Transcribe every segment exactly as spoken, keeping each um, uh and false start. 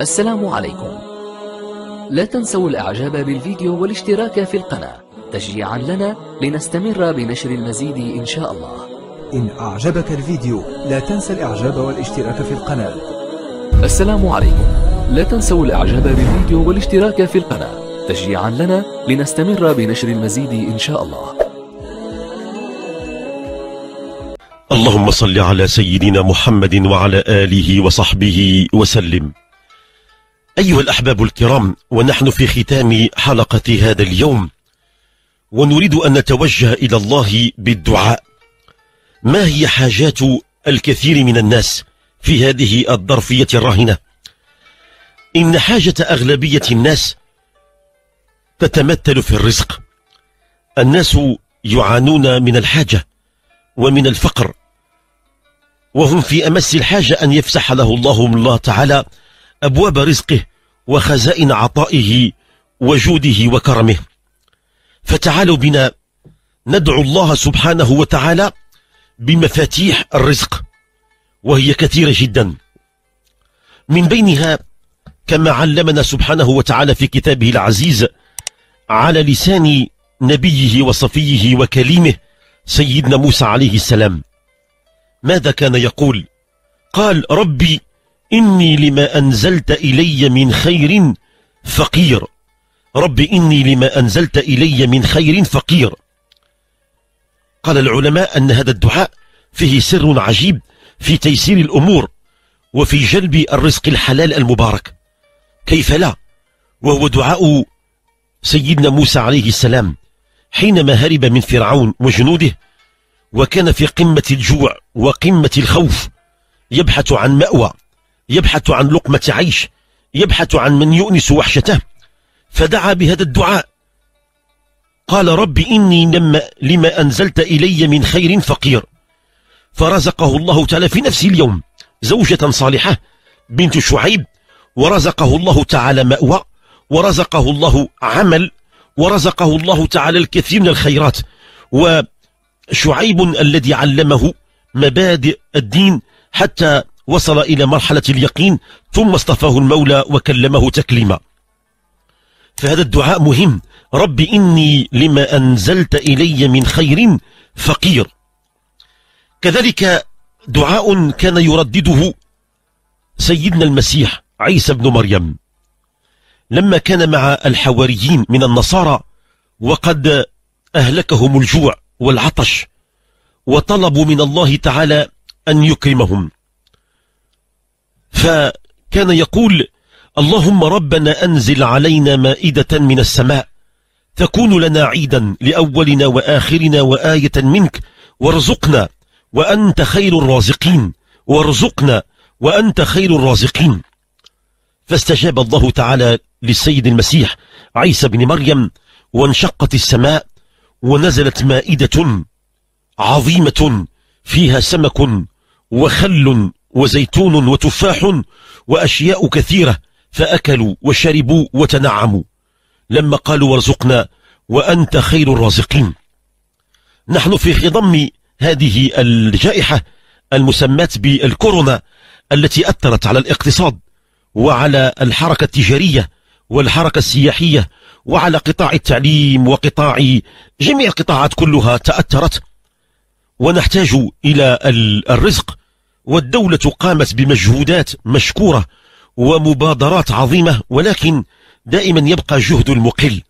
السلام عليكم. لا تنسوا الاعجاب بالفيديو والاشتراك في القناة تشجيعا لنا لنستمر بنشر المزيد ان شاء الله. إن أعجبك الفيديو لا تنسى الإعجاب والاشتراك في القناة. السلام عليكم. لا تنسوا الإعجاب بالفيديو والاشتراك في القناة تشجيعا لنا لنستمر بنشر المزيد إن شاء الله. اللهم صل على سيدنا محمد وعلى آله وصحبه وسلم. أيها الأحباب الكرام، ونحن في ختام حلقة هذا اليوم، ونريد أن نتوجه إلى الله بالدعاء. ما هي حاجات الكثير من الناس في هذه الظرفية الراهنة؟ إن حاجة أغلبية الناس تتمثل في الرزق. الناس يعانون من الحاجة ومن الفقر، وهم في أمس الحاجة أن يفسح له الله الله تعالى أبواب رزقه وخزائن عطائه وجوده وكرمه. فتعالوا بنا ندعو الله سبحانه وتعالى بمفاتيح الرزق، وهي كثيرة جدا. من بينها كما علمنا سبحانه وتعالى في كتابه العزيز على لسان نبيه وصفيه وكليمه سيدنا موسى عليه السلام. ماذا كان يقول؟ قال: ربي إني لما أنزلت إلي من خير فقير. ربي إني لما أنزلت إلي من خير فقير. قال العلماء أن هذا الدعاء فيه سر عجيب في تيسير الأمور وفي جلب الرزق الحلال المبارك. كيف لا؟ وهو دعاء سيدنا موسى عليه السلام حينما هرب من فرعون وجنوده، وكان في قمة الجوع وقمة الخوف، يبحث عن مأوى، يبحث عن لقمة عيش، يبحث عن من يؤنس وحشته، فدعا بهذا الدعاء. قال: رب إني لما, لما أنزلت إلي من خير فقير. فرزقه الله تعالى في نفس اليوم زوجة صالحة بنت شعيب، ورزقه الله تعالى مأوى، ورزقه الله عمل، ورزقه الله تعالى الكثير من الخيرات. وشعيب الذي علمه مبادئ الدين حتى وصل إلى مرحلة اليقين، ثم اصطفاه المولى وكلمه تكليما. فهذا الدعاء مهم: رب إني لما أنزلت إلي من خير فقير. كذلك دعاء كان يردده سيدنا المسيح عيسى بن مريم لما كان مع الحواريين من النصارى، وقد أهلكهم الجوع والعطش، وطلبوا من الله تعالى أن يكرمهم. فكان يقول: اللهم ربنا أنزل علينا مائدة من السماء تكون لنا عيدا لأولنا وآخرنا وآية منك وارزقنا وأنت خير الرازقين، وارزقنا وأنت خير الرازقين. فاستجاب الله تعالى للسيد المسيح عيسى بن مريم، وانشقت السماء ونزلت مائدة عظيمة فيها سمك وخل وزيتون وتفاح وأشياء كثيرة، فأكلوا وشربوا وتنعموا لما قالوا وارزقنا وأنت خير الرازقين. نحن في خضم هذه الجائحة المسماة بالكورونا التي أثرت على الاقتصاد وعلى الحركة التجارية والحركة السياحية وعلى قطاع التعليم وقطاع جميع القطاعات كلها تأثرت، ونحتاج إلى الرزق. والدولة قامت بمجهودات مشكورة ومبادرات عظيمة، ولكن دائما يبقى جهد المقل.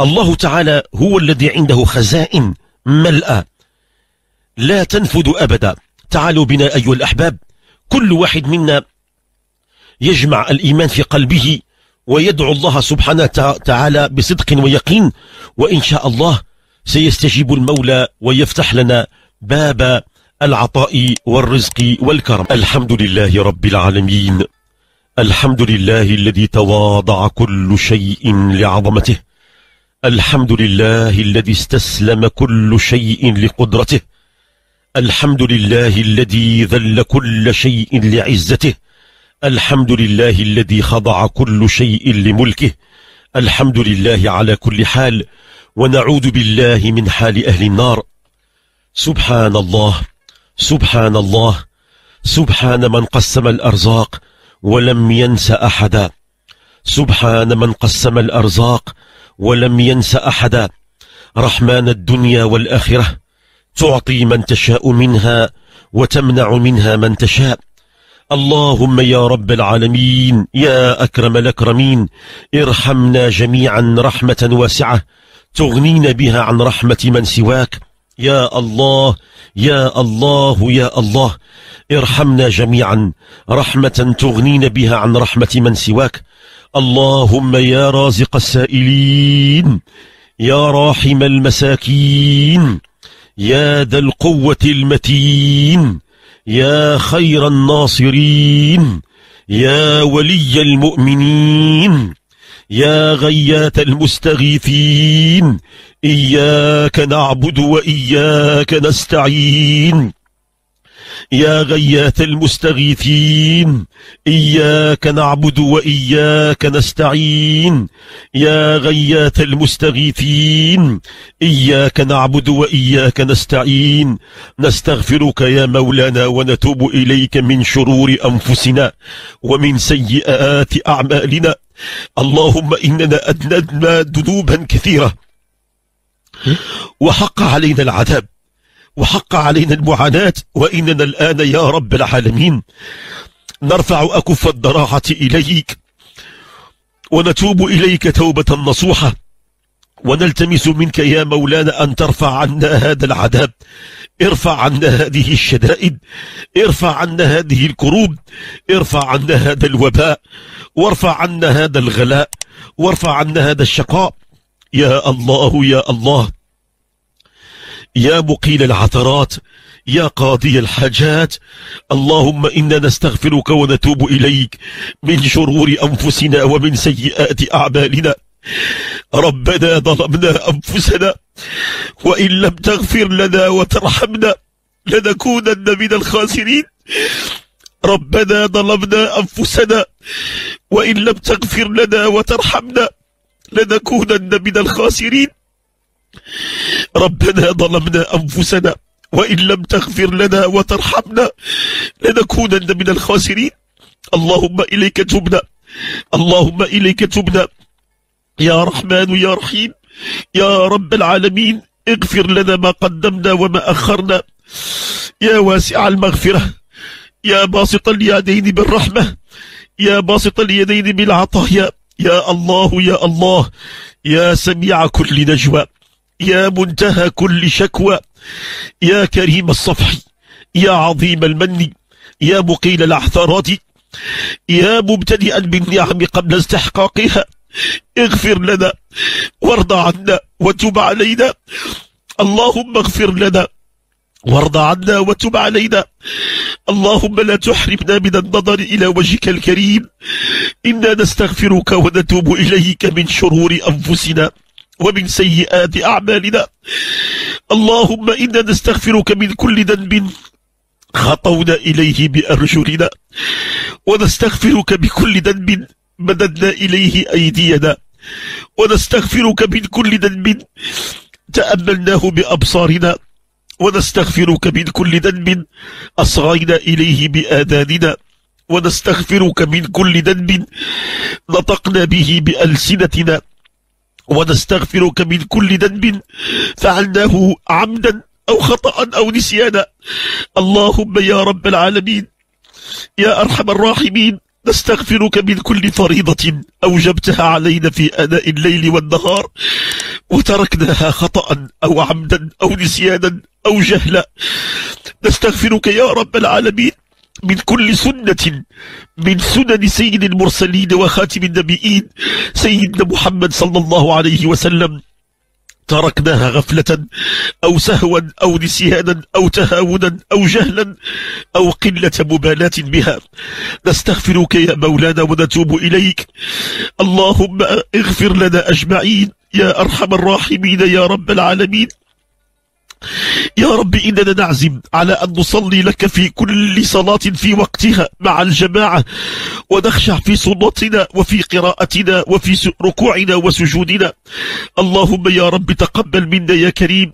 الله تعالى هو الذي عنده خزائن ملأى لا تنفذ أبدا. تعالوا بنا أيها الأحباب، كل واحد منا يجمع الإيمان في قلبه ويدعو الله سبحانه وتعالى بصدق ويقين، وإن شاء الله سيستجيب المولى ويفتح لنا باب العطاء والرزق والكرم. الحمد لله رب العالمين، الحمد لله الذي تواضع كل شيء لعظمته، الحمد لله الذي استسلم كل شيء لقدرته، الحمد لله الذي ذل كل شيء لعزته، الحمد لله الذي خضع كل شيء لملكه، الحمد لله على كل حال، ونعوذ بالله من حال أهل النار. سبحان الله، سبحان الله، سبحان من قسم الأرزاق ولم ينس أحدا. سبحان من قسم الأرزاق ولم ينس أحدا. رحمن الدنيا والآخرة، تعطي من تشاء منها وتمنع منها من تشاء. اللهم يا رب العالمين، يا أكرم الأكرمين، ارحمنا جميعا رحمة واسعة تغنينا بها عن رحمة من سواك. يا الله يا الله يا الله، ارحمنا جميعا رحمة تغنينا بها عن رحمة من سواك. اللهم يا رازق السائلين، يا راحم المساكين، يا ذا القوة المتين، يا خير الناصرين، يا ولي المؤمنين، يا غياث المستغيثين، إياك نعبد وإياك نستعين، يا غياث المستغيثين، إياك نعبد وإياك نستعين، يا غياث المستغيثين، إياك نعبد وإياك نستعين. نستغفرك يا مولانا ونتوب إليك من شرور أنفسنا ومن سيئات أعمالنا. اللهم إننا أذنبنا ذنوبا كثيرة وحق علينا العذاب وحق علينا المعاناة، وإننا الآن يا رب العالمين نرفع أكف الضراعة إليك ونتوب إليك توبة نصوحة، ونلتمس منك يا مولانا أن ترفع عنا هذا العذاب، ارفع عنا هذه الشدائد، ارفع عنا هذه الكروب، ارفع عنا هذا الوباء، وارفع عنا هذا الغلاء، وارفع عنا هذا الشقاء. يا الله يا الله، يا مقيل العثرات، يا قاضي الحاجات، اللهم إنا نستغفرك ونتوب إليك من شرور أنفسنا ومن سيئات أعمالنا. ربنا ظلمنا أنفسنا وإن لم تغفر لنا وترحمنا لنكونن من الخاسرين. ربنا ظلمنا أنفسنا وإن لم تغفر لنا وترحمنا لنكونن من الخاسرين. ربنا ظلمنا أنفسنا وإن لم تغفر لنا وترحمنا لنكونن من الخاسرين. اللهم إليك تبنا، اللهم إليك تبنا، يا رحمن يا رحيم يا رب العالمين، اغفر لنا ما قدمنا وما أخرنا، يا واسع المغفرة، يا باسط اليدين بالرحمة، يا باسط اليدين بالعطايا. يا الله يا الله، يا سميع كل نجوى، يا منتهى كل شكوى، يا كريم الصفح، يا عظيم المن، يا مقيل العثرات، يا مبتدئا بالنعم قبل استحقاقها، اغفر لنا وارض عنا وتب علينا. اللهم اغفر لنا وارض عنا وتب علينا. اللهم لا تحرمنا من النظر إلى وجهك الكريم. إنا نستغفرك ونتوب إليك من شرور أنفسنا ومن سيئات أعمالنا. اللهم إنا نستغفرك من كل ذنب خطونا إليه بأرجلنا، ونستغفرك بكل ذنب مددنا إليه أيدينا، ونستغفرك من كل ذنب تأملناه بأبصارنا، ونستغفرك من كل ذنب أصغينا إليه بآذاننا، ونستغفرك من كل ذنب نطقنا به بألسنتنا، ونستغفرك من كل ذنب فعلناه عمدا أو خطأ أو نسيانا. اللهم يا رب العالمين يا أرحم الراحمين، نستغفرك من كل فريضة أوجبتها علينا في آناء الليل والنهار وتركناها خطأ أو عمدا أو نسيانا أو جهلا. نستغفرك يا رب العالمين من كل سنة من سنن سيد المرسلين وخاتم النبيين سيدنا محمد صلى الله عليه وسلم تركناها غفلة أو سهوا أو نسيانا أو تهاونا أو جهلا أو قلة مبالاة بها. نستغفرك يا مولانا ونتوب إليك. اللهم اغفر لنا أجمعين يا أرحم الراحمين يا رب العالمين. يا رب إننا نعزم على أن نصلي لك في كل صلاة في وقتها مع الجماعة، ونخشع في صلاتنا وفي قراءتنا وفي ركوعنا وسجودنا. اللهم يا رب تقبل منا يا كريم،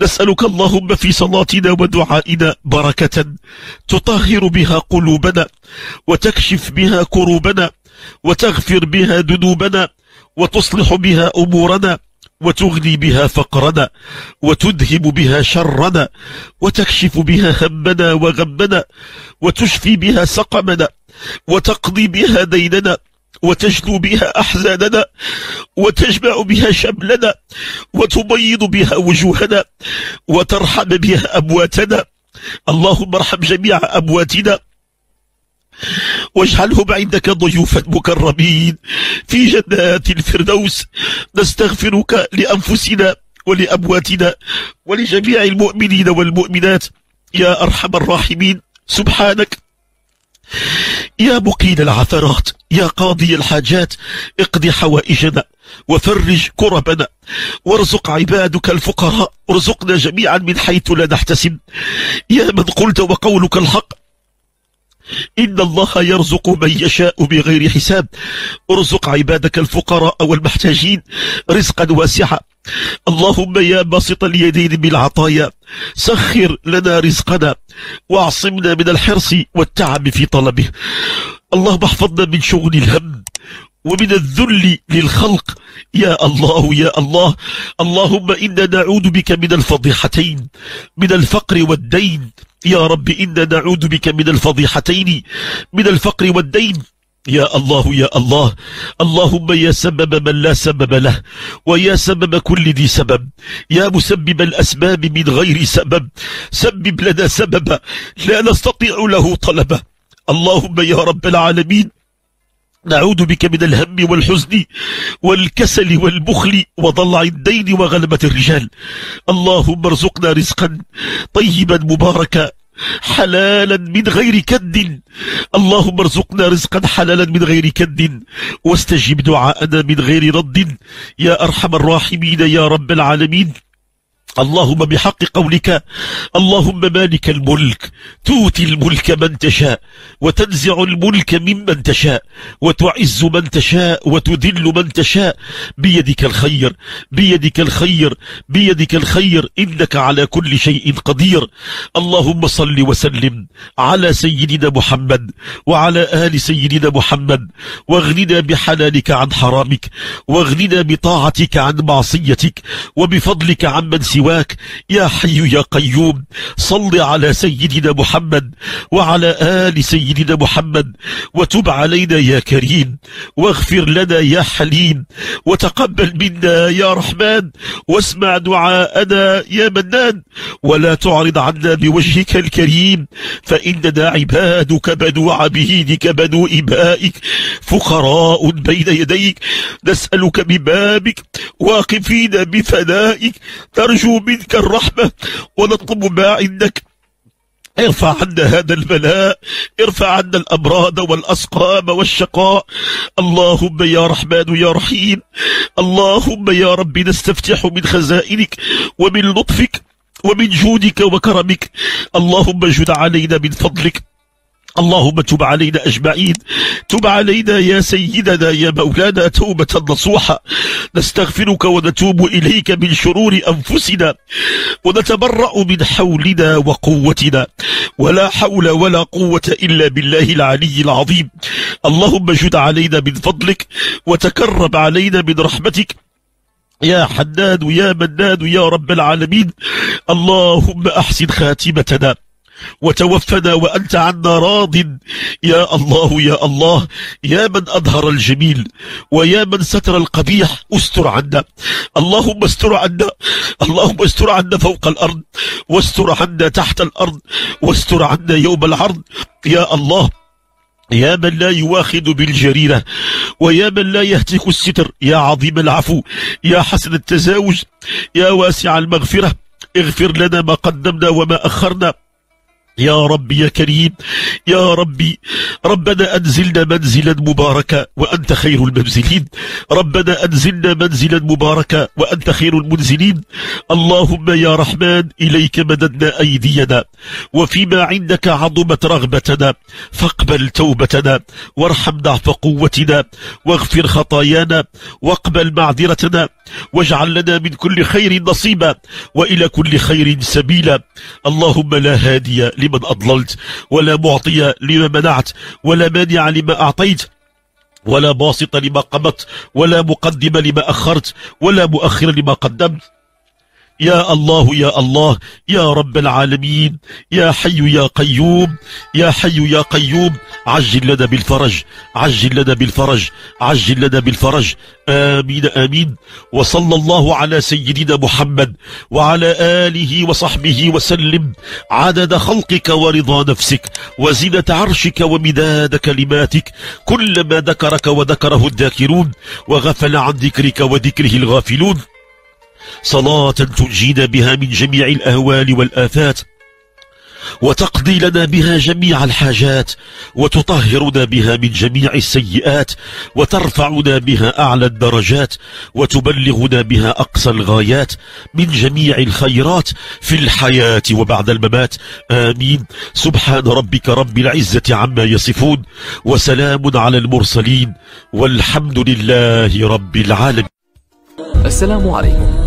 نسألك اللهم في صلاتنا ودعائنا بركة تطهر بها قلوبنا وتكشف بها كروبنا وتغفر بها ذنوبنا وتصلح بها أمورنا وتغني بها فقرنا وتدهم بها شرنا وتكشف بها همنا وغمنا وتشفي بها سقمنا وتقضي بها ديننا وتجلو بها أحزاننا وتجمع بها شملنا وتبيض بها وجوهنا وترحم بها أمواتنا. اللهم ارحم جميع أمواتنا واجعلهم عندك ضيوفا مكرمين في جنات الفردوس. نستغفرك لأنفسنا ولأمواتنا ولجميع المؤمنين والمؤمنات يا أرحم الراحمين. سبحانك يا مقيل العثرات يا قاضي الحاجات، اقض حوائجنا وفرج كربنا وارزق عبادك الفقراء، ارزقنا جميعا من حيث لا نحتسب يا من قلت وقولك الحق إن الله يرزق من يشاء بغير حساب. ارزق عبادك الفقراء والمحتاجين رزقا واسعا. اللهم يا باسط اليدين بالعطايا سخر لنا رزقنا واعصمنا من الحرص والتعب في طلبه. اللهم احفظنا من شغل الهم ومن الذل للخلق يا الله يا الله. اللهم إنا نعوذ بك من الفضيحتين من الفقر والدين يا رب، إنا نعوذ بك من الفضيحتين من الفقر والدين يا الله يا الله. اللهم يا سبب من لا سبب له ويا سبب كل ذي سبب يا مسبب الأسباب من غير سبب، سبب لنا سببا لا نستطيع له طلبا. اللهم يا رب العالمين نعوذ بك من الهم والحزن والكسل والبخل وضلع الدين وغلبة الرجال. اللهم ارزقنا رزقا طيبا مباركا حلالا من غير كد. اللهم ارزقنا رزقا حلالا من غير كد واستجب دعاءنا من غير رد يا أرحم الراحمين يا رب العالمين. اللهم بحق قولك اللهم مالك الملك تؤتي الملك من تشاء وتنزع الملك ممن تشاء وتعز من تشاء وتذل من تشاء بيدك الخير بيدك الخير بيدك الخير إنك على كل شيء قدير. اللهم صل وسلم على سيدنا محمد وعلى آل سيدنا محمد واغننا بحلالك عن حرامك واغننا بطاعتك عن معصيتك وبفضلك عمن سواك يا حي يا قيوم. صل على سيدنا محمد وعلى آل سيدنا محمد وتب علينا يا كريم واغفر لنا يا حليم وتقبل منا يا رحمن واسمع دعاءنا يا منان ولا تعرض عنا بوجهك الكريم فإننا عبادك بنو عبيدك بنو إمائك فقراء بين يديك نسألك ببابك واقفين بفنائك ترجو منك الرحمة ونطلب ما عندك. ارفع عنا هذا البلاء، ارفع عنا الأمراض والأسقام والشقاء. اللهم يا رحمن يا رحيم. اللهم يا رب نستفتح من خزائنك ومن لطفك ومن جودك وكرمك. اللهم اجد علينا من فضلك. اللهم تب علينا أجمعين. تب علينا يا سيدنا يا مولانا توبة نصوحة. نستغفرك ونتوب إليك من شرور أنفسنا ونتبرأ من حولنا وقوتنا ولا حول ولا قوة إلا بالله العلي العظيم. اللهم جد علينا من فضلك وتكرم علينا من رحمتك يا حنان يا منان يا رب العالمين. اللهم أحسن خاتمتنا وتوفنا وأنت عنا راض يا الله يا الله. يا من أظهر الجميل ويا من ستر القبيح استر عنا. اللهم استر عنا اللهم استر عنا فوق الأرض واستر عنا تحت الأرض واستر عنا يوم العرض يا الله. يا من لا يواخذ بالجريرة ويا من لا يهتك الستر يا عظيم العفو يا حسن التزاوج يا واسع المغفرة. اغفر لنا ما قدمنا وما أخرنا يا ربي يا كريم يا ربي. ربنا أنزلنا منزلا مباركا وأنت خير المنزلين. ربنا أنزلنا منزلا مباركا وأنت خير المنزلين. اللهم يا رحمن إليك مددنا أيدينا وفيما عندك عظمت رغبتنا فاقبل توبتنا وارحم ضعف قوتنا واغفر خطايانا واقبل معذرتنا واجعل لنا من كل خير نصيبا وإلى كل خير سبيلا. اللهم لا هادي لمن أضللت، ولا معطي لما منعت، ولا مانع لما أعطيت، ولا باسط لما قبضت، ولا مقدم لما أخرت، ولا مؤخر لما قدمت. يا الله يا الله يا رب العالمين، يا حي يا قيوم، يا حي يا قيوم، عجل لنا بالفرج، عجل لنا بالفرج، عجل لنا بالفرج، آمين آمين. وصلى الله على سيدنا محمد وعلى آله وصحبه وسلم عدد خلقك ورضا نفسك وزنة عرشك ومداد كلماتك، كلما ذكرك وذكره الذاكرون وغفل عن ذكرك وذكره الغافلون، صلاة تنجينا بها من جميع الأهوال والآفات، وتقضي لنا بها جميع الحاجات، وتطهرنا بها من جميع السيئات، وترفعنا بها أعلى الدرجات، وتبلغنا بها أقصى الغايات من جميع الخيرات في الحياة وبعد الممات، آمين. سبحان ربك رب العزة عما يصفون، وسلام على المرسلين، والحمد لله رب العالمين. السلام عليكم.